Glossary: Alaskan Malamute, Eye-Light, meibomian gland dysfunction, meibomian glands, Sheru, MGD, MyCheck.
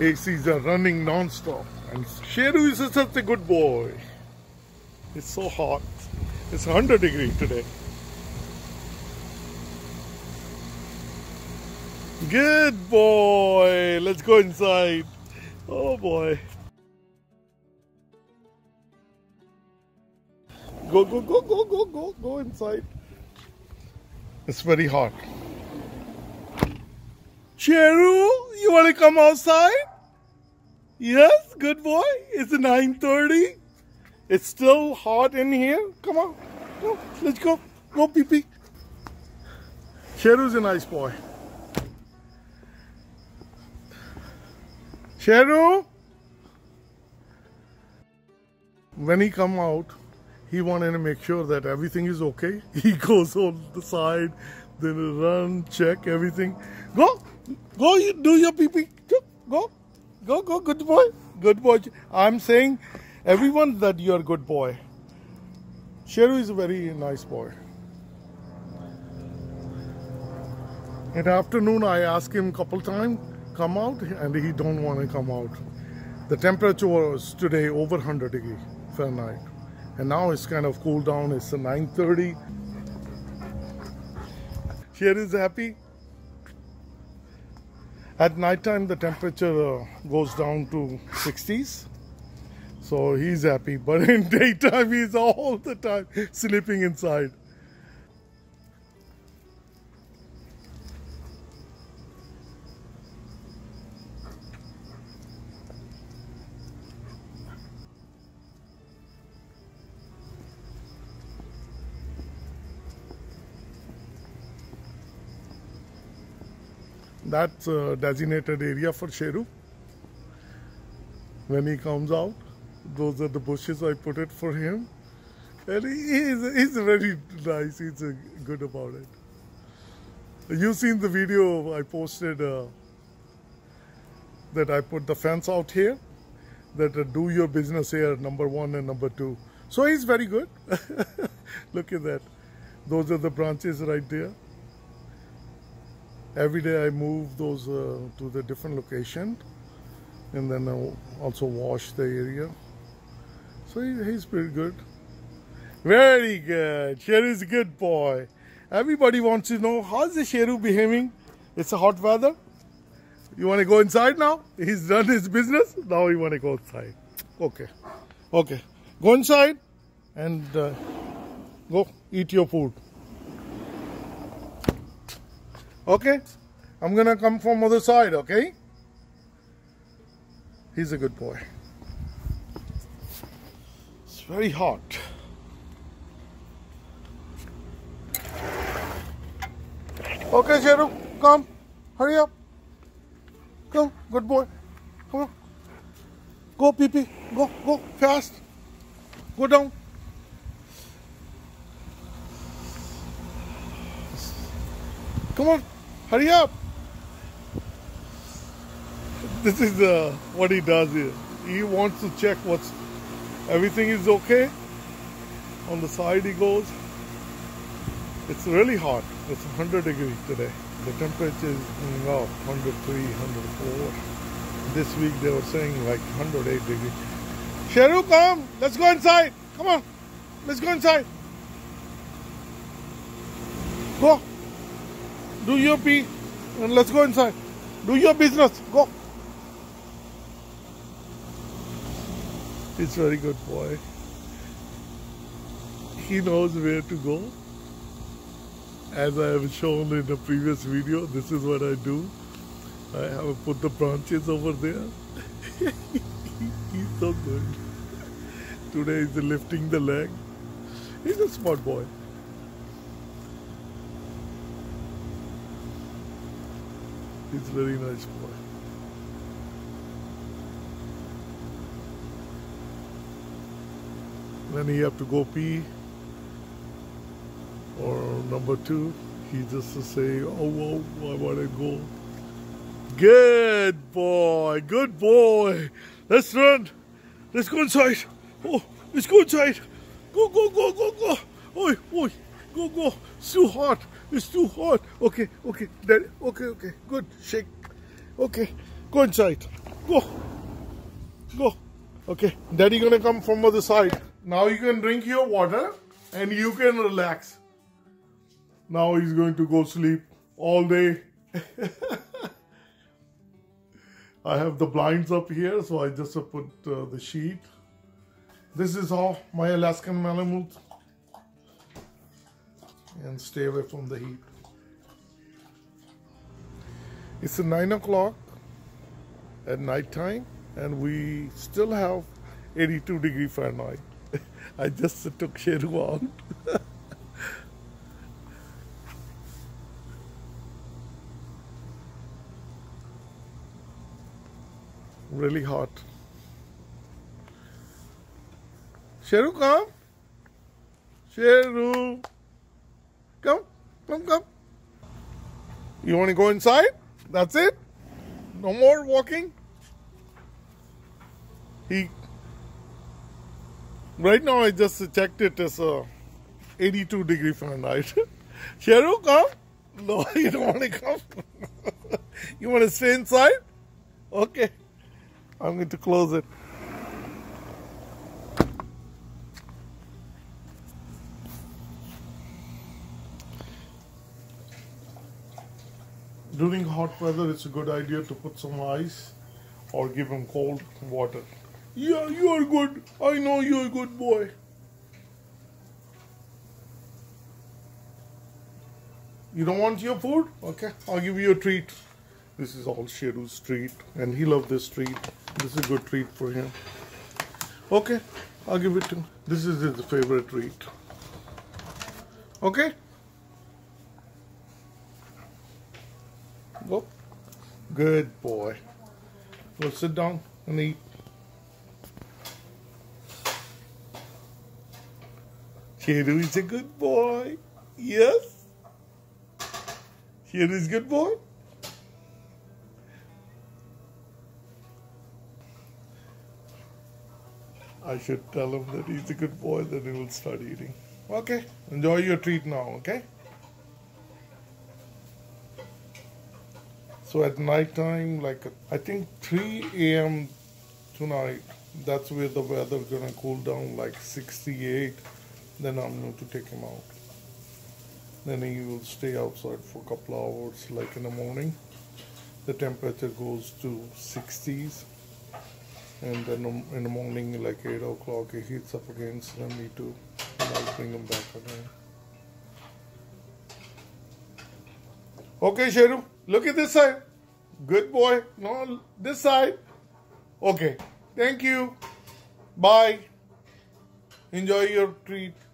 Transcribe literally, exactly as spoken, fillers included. A Cs are running non-stop. And Sheru is such a good boy. It's so hot. It's one hundred degrees today. Good boy. Let's go inside. Oh boy. Go, go, go, go, go, go, go inside. It's very hot. Sheru, you want to come outside? Yes, good boy. It's nine thirty. It's still hot in here. Come on. Go. Let's go. Go pee pee. Sheru's a nice boy. Sheru. When he come out, he wanted to make sure that everything is okay. He goes on the side, then run, check everything. Go. Go, you do your pee pee. Go. Go, go, good boy. Good boy. I'm saying everyone that you're a good boy. Sheru is a very nice boy. In the afternoon, I asked him a couple times, come out, and he don't want to come out. The temperature was today over one hundred degrees Fahrenheit. And now it's kind of cool down. It's nine thirty. Sheru is happy. At night time, the temperature uh, goes down to sixties, so he's happy. But in daytime, he's all the time sleeping inside. That's a designated area for Sheru. When he comes out, those are the bushes I put it for him. And he is, he's very nice, he's good about it. You've seen the video I posted uh, that I put the fence out here, that uh, do your business here, number one and number two. So he's very good. Look at that. Those are the branches right there. Every day I move those uh, to the different location, and then I also wash the area. So he, he's pretty good. Very good. Sheru's a good boy. Everybody wants to know, how's the Sheru behaving? It's a hot weather. You want to go inside now? He's done his business. Now you want to go outside. Okay. Okay. Go inside and uh, go eat your food. Okay, I'm gonna come from other side, okay? He's a good boy. It's very hot. Okay, Sheru, come, hurry up. Come, good boy, come on. Go, pee-pee, go, go, fast. Go down. Come on. Hurry up! This is uh, what he does here. He wants to check what's everything is okay. On the side he goes. It's really hot. It's one hundred degrees today. The temperature is going up, one hundred three, one hundred four. This week they were saying like one hundred eight degrees. Sheru, come! Let's go inside! Come on! Let's go inside! Go! Do your pee and let's go inside. Do your business. Go. It's very good boy. He knows where to go. As I have shown in the previous video, this is what I do. I have put the branches over there. He's so good. Today he's lifting the leg. He's a smart boy. He's a very nice boy. When he have to go pee, or number two, he just to say, oh, oh, I want to go. Good boy, good boy. Let's run. Let's go inside. Oh, let's go inside. Go, go, go, go, go. Oi, oi. Go, go. It's too hot. It's too hot. Okay, okay, okay, okay. Good. Shake. Okay, go inside. Go. Go. Okay. Daddy gonna come from other side. Now you can drink your water and you can relax. Now he's going to go sleep all day. I have the blinds up here, so I just put uh, the sheet. This is how my Alaskan Malamute. And stay away from the heat. It's nine o'clock at night time and we still have eighty-two degrees Fahrenheit. I just took Sheru out. Really hot. Sheru, come. Sheru. Come, come, come. You want to go inside? That's it? No more walking? He... Right now I just checked it as uh, eighty-two degrees Fahrenheit. Sheru, come. No, you don't want to come. You want to stay inside? Okay. I'm going to close it. During hot weather, it's a good idea to put some ice or give him cold water. Yeah, you're good. I know you're a good boy. You don't want your food? Okay, I'll give you a treat. This is all Sheru's treat, and he loves this treat. This is a good treat for him. Okay, I'll give it to him. This is his favorite treat. Okay? Go. Good boy. Go sit down and eat. Sheru is a good boy. Yes? Sheru is a good boy? I should tell him that he's a good boy, then he will start eating. Okay, enjoy your treat now, okay? So at night time, like I think three A M tonight, that's where the weather gonna cool down, like sixty-eight. Then I'm going to take him out. Then he will stay outside for a couple hours, like in the morning. The temperature goes to sixties. And then in the morning, like eight o'clock, it heats up again, so I need to bring him back again. Okay, Sheru, look at this side. Good boy. No, this side. Okay, thank you. Bye. Enjoy your treat.